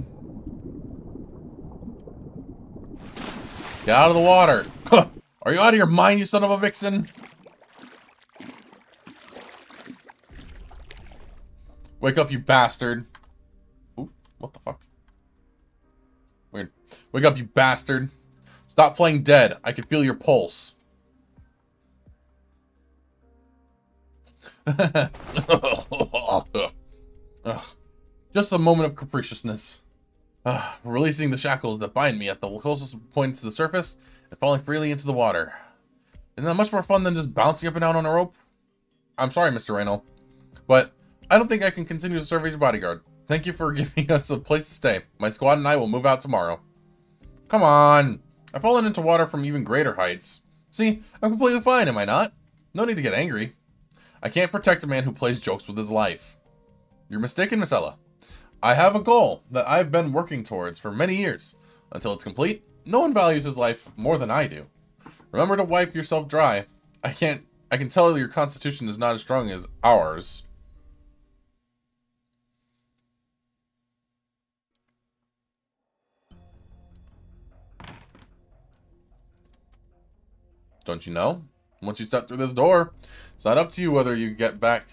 Get out of the water! Are you out of your mind, you son of a vixen? Wake up, you bastard! Ooh, what the fuck? Weird. Wake up, you bastard! Stop playing dead. I can feel your pulse. Just a moment of capriciousness. Releasing the shackles that bind me at the closest point to the surface and falling freely into the water. Isn't that much more fun than just bouncing up and down on a rope? I'm sorry, Mr. Raynal, but I don't think I can continue to serve as your bodyguard. Thank you for giving us a place to stay. My squad and I will move out tomorrow. Come on. I've fallen into water from even greater heights. See, I'm completely fine, am I not? No need to get angry. I can't protect a man who plays jokes with his life. You're mistaken, Miss Ella. I have a goal that I've been working towards for many years. Until it's complete, no one values his life more than I do. Remember to wipe yourself dry. I can tell your constitution is not as strong as ours. Don't you know? Once you step through this door, it's not up to you whether you get back.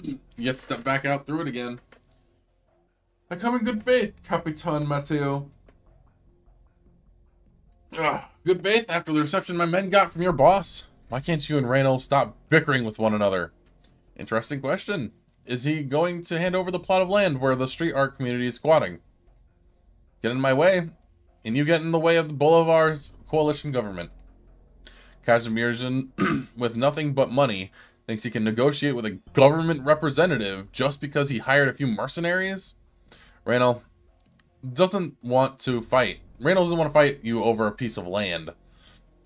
You get to step back out through it again. I come in good faith, Capitan Mateo. Ugh, good faith after the reception my men got from your boss? Why can't you and Raynal stop bickering with one another? Interesting question. Is he going to hand over the plot of land where the street art community is squatting? Get in my way, and you get in the way of the Bolivar's coalition government. Kazimierzan, with nothing but money, thinks he can negotiate with a government representative just because he hired a few mercenaries? Raynal doesn't want to fight you over a piece of land.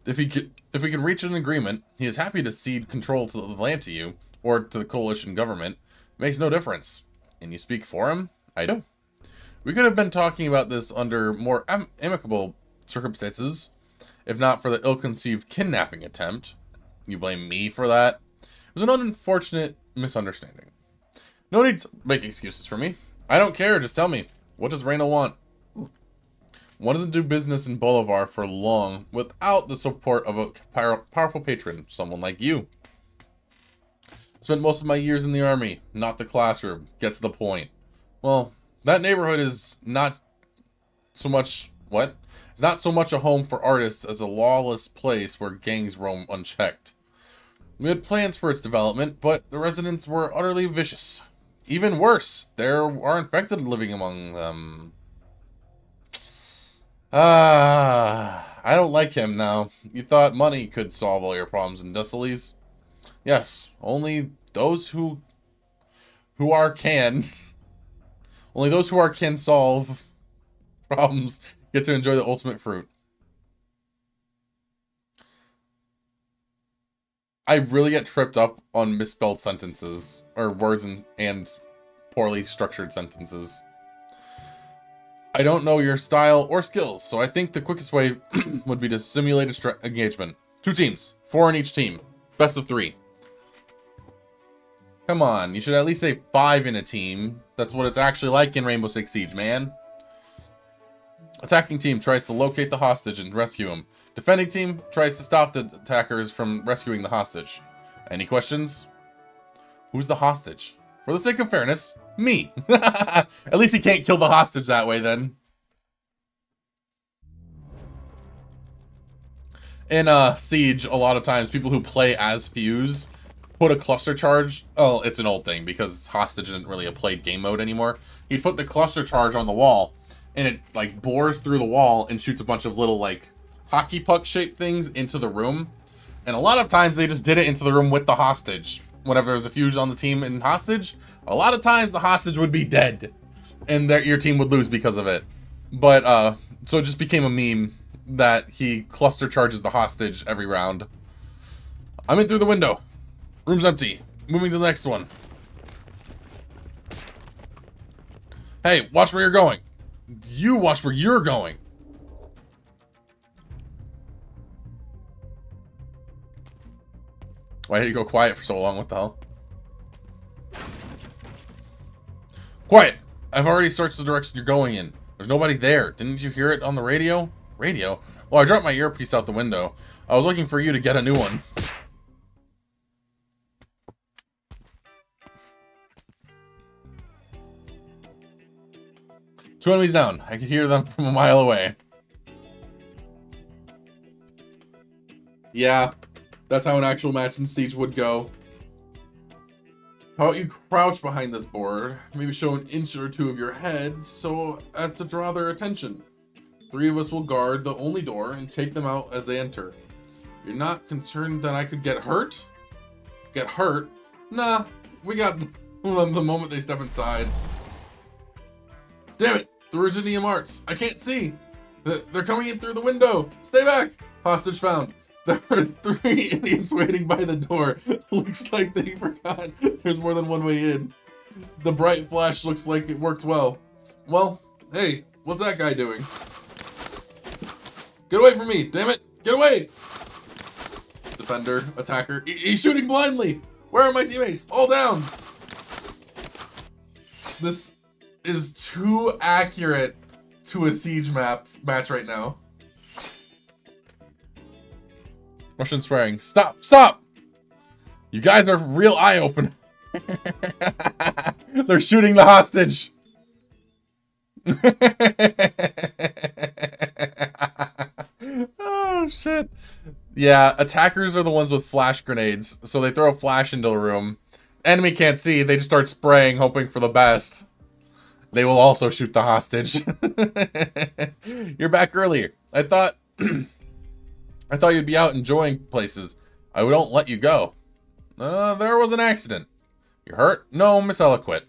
If we can reach an agreement, he is happy to cede control to the land to you, or to the coalition government. It makes no difference. And you speak for him? I do. We could have been talking about this under more amicable circumstances, if not for the ill-conceived kidnapping attempt. You blame me for that? It was an unfortunate misunderstanding. No need to make excuses for me. I don't care, just tell me. What does Raynal want? One doesn't do business in Bolivar for long without the support of a powerful patron, someone like you. Spent most of my years in the army, not the classroom. Gets the point. Well, that neighborhood is not so much... What? It's not so much a home for artists as a lawless place where gangs roam unchecked. We had plans for its development, but the residents were utterly vicious. Even worse, there are infected living among them. I don't like him now. You thought money could solve all your problems in Dostelez? Yes, only those who can solve problems get to enjoy the ultimate fruit. I really get tripped up on misspelled sentences, or words and poorly structured sentences. I don't know your style or skills, so I think the quickest way would be to simulate a engagement. 2 teams, 4 on each team, best of 3. Come on, you should at least say 5 in a team. That's what it's actually like in Rainbow Six Siege, man. Attacking team tries to locate the hostage and rescue him. Defending team tries to stop the attackers from rescuing the hostage. Any questions? Who's the hostage? For the sake of fairness, me. At least he can't kill the hostage that way then. In Siege, a lot of times people who play as Fuse put a cluster charge. Oh, it's an old thing because hostage isn't really a played game mode anymore. He'd put the cluster charge on the wall, and it like bores through the wall and shoots a bunch of little like hockey puck shaped things into the room. And a lot of times they just did it into the room with the hostage. Whenever there's a Fuse on the team and hostage, a lot of times the hostage would be dead and your team would lose because of it. But so it just became a meme that he cluster charges the hostage every round. I'm in through the window. Room's empty. Moving to the next one. Hey, watch where you're going. You watch where you're going. Why did you go quiet for so long? What the hell? Quiet! I've already searched the direction you're going in. There's nobody there. Didn't you hear it on the radio? Radio? Well, I dropped my earpiece out the window. I was looking for you to get a new one. Two enemies down. I could hear them from a mile away. Yeah, that's how an actual match in Siege would go. How about you crouch behind this board? Maybe show an inch or two of your head so as to draw their attention. Three of us will guard the only door and take them out as they enter. You're not concerned that I could get hurt? Get hurt? Nah, we got them the moment they step inside. Damn it! The Virginium Arts! I can't see! They're coming in through the window! Stay back! Hostage found. There are three idiots waiting by the door. Looks like they forgot there's more than one way in. The bright flash looks like it worked well. Well, hey, what's that guy doing? Get away from me, damn it! Get away! Defender, attacker, he's shooting blindly! Where are my teammates? All down! This is too accurate to a siege match right now. Russian swearing. Stop! Stop! You guys are real eye-opener. They're shooting the hostage. Oh, shit. Yeah, attackers are the ones with flash grenades. So they throw a flash into the room. Enemy can't see. They just start spraying, hoping for the best. They will also shoot the hostage. You're back earlier. I thought... I thought you'd be out enjoying places. I won't let you go. There was an accident. You hurt? No, Miss Ella quit.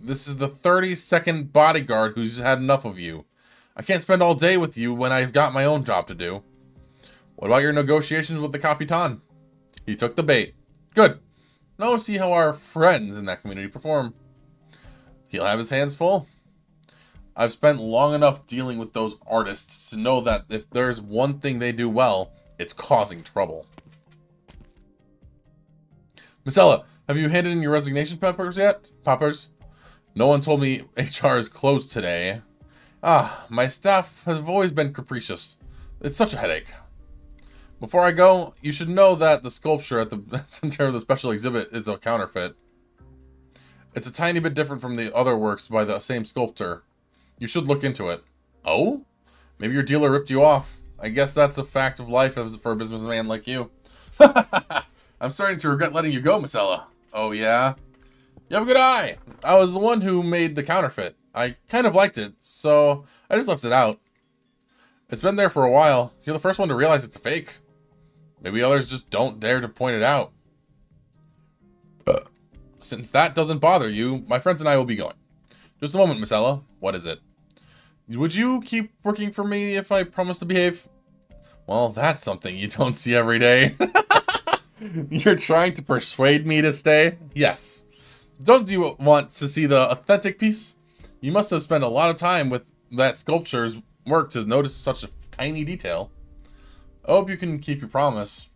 This is the 32nd bodyguard who's had enough of you. I can't spend all day with you when I've got my own job to do. What about your negotiations with the Capitan? He took the bait. Good. Now we'll see how our friends in that community perform. He'll have his hands full. I've spent long enough dealing with those artists to know that if there's one thing they do well, it's causing trouble. Miss Ella, have you handed in your resignation papers yet? Poppers? No one told me HR is closed today. Ah, my staff has always been capricious. It's such a headache. Before I go, you should know that the sculpture at the center of the special exhibit is a counterfeit. It's a tiny bit different from the other works by the same sculptor. You should look into it. Oh? Maybe your dealer ripped you off. I guess that's a fact of life for a businessman like you. I'm starting to regret letting you go, Miss Ella. Oh, yeah? You have a good eye. I was the one who made the counterfeit. I kind of liked it, so I just left it out. It's been there for a while. You're the first one to realize it's a fake. Maybe others just don't dare to point it out. Since that doesn't bother you, my friends and I will be going. Just a moment, Miss Ella. What is it? Would you keep working for me if I promise to behave? Well, that's something you don't see every day. You're trying to persuade me to stay? Yes. Don't you want to see the authentic piece? You must have spent a lot of time with that sculpture's work to notice such a tiny detail. I hope you can keep your promise.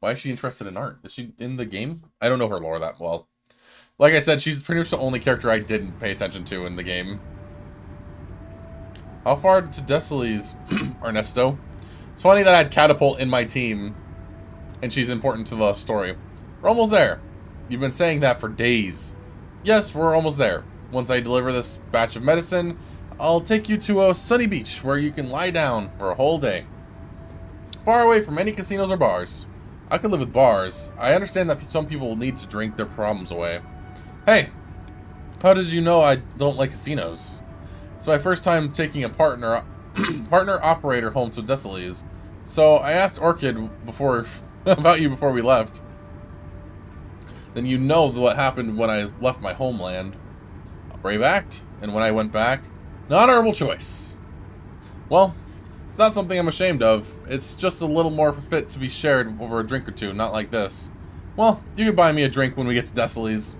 Why is she interested in art? Is she in the game? I don't know her lore that well. Like I said, she's pretty much the only character I didn't pay attention to in the game. How far to Dostelez, Ernesto? It's funny that I had Catapult in my team, and she's important to the story. We're almost there. You've been saying that for days. Yes, we're almost there. Once I deliver this batch of medicine, I'll take you to a sunny beach where you can lie down for a whole day. Far away from any casinos or bars. I could live with bars. I understand that some people need to drink their problems away. Hey, how did you know I don't like casinos? It's my first time taking a partner operator home to Dostelez, so I asked Orchid about you before we left. Then you know what happened when I left my homeland. A brave act, and when I went back, not honorable choice. Well, it's not something I'm ashamed of. It's just a little more fit to be shared over a drink or two, not like this. Well, you can buy me a drink when we get to Dostelez.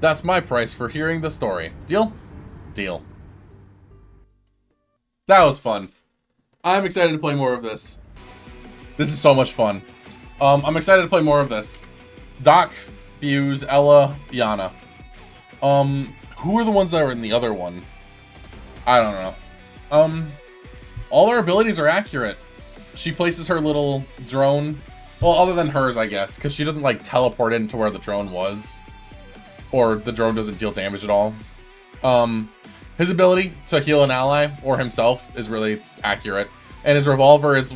That's my price for hearing the story. Deal? Deal. That was fun. I'm excited to play more of this. This is so much fun. I'm excited to play more of this. Doc, Fuse, Ella, Iana. Who are the ones that were in the other one? I don't know. All her abilities are accurate. She places her little drone. Well, other than hers, I guess, because she doesn't like teleport into where the drone was. Or the drone doesn't deal damage at all. His ability to heal an ally or himself is really accurate, and his revolver is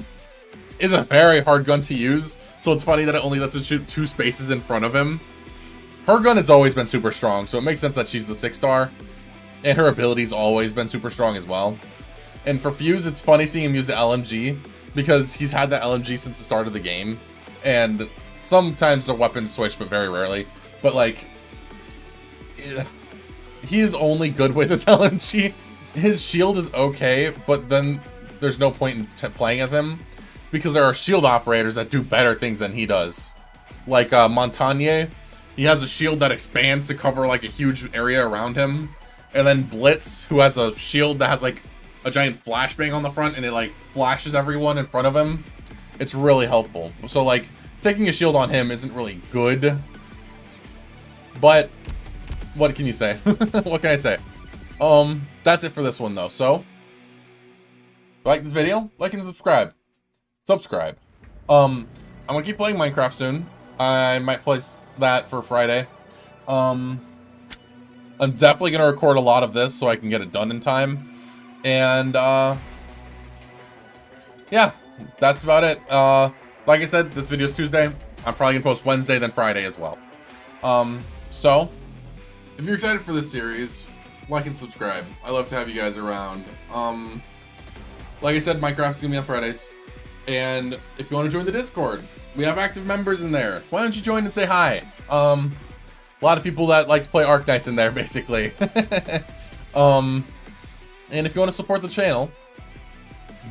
a very hard gun to use. So it's funny that it only lets it shoot two spaces in front of him, Her gun has always been super strong, so it makes sense that she's the 6-star. And her ability's always been super strong as well. And for Fuse, it's funny seeing him use the LMG, because he's had the LMG since the start of the game. And sometimes the weapons switch, but very rarely. But, like, he is only good with his LMG. His shield is okay, but then there's no point in playing as him, because there are shield operators that do better things than he does. Like Montagne, he has a shield that expands to cover, like, a huge area around him. And then Blitz, who has a shield that has, like, a giant flashbang on the front, and it, like, flashes everyone in front of him. It's really helpful. So, like, taking a shield on him isn't really good. But what can you say? What can I say? That's it for this one, though. So, if you like this video, like and subscribe. I'm gonna keep playing Minecraft soon. I might play that for Friday. I'm definitely gonna record a lot of this so I can get it done in time. And, yeah, that's about it. Like I said, this video's Tuesday. I'm probably gonna post Wednesday, then Friday as well. So, if you're excited for this series, like and subscribe. I love to have you guys around. Like I said, Minecraft's gonna be on Fridays. And if you want to join the Discord, we have active members in there. Why don't you join and say hi? A lot of people that like to play Arknights in there, basically. And if you want to support the channel,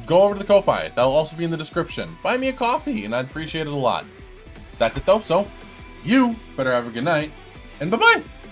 go over to the Ko-Fi. That'll also be in the description. Buy me a coffee, and I'd appreciate it a lot. That's it, though, so you better have a good night, and bye-bye!